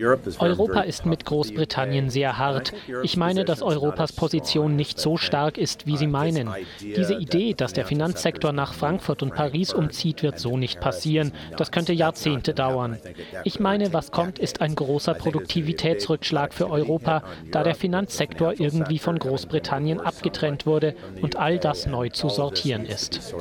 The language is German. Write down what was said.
Europa ist mit Großbritannien sehr hart. Ich meine, dass Europas Position nicht so stark ist, wie Sie meinen. Diese Idee, dass der Finanzsektor nach Frankfurt und Paris umzieht, wird so nicht passieren. Das könnte Jahrzehnte dauern. Ich meine, was kommt, ist ein großer Produktivitätsrückschlag für Europa, da der Finanzsektor irgendwie von Großbritannien abgetrennt wurde und all das neu zu sortieren ist.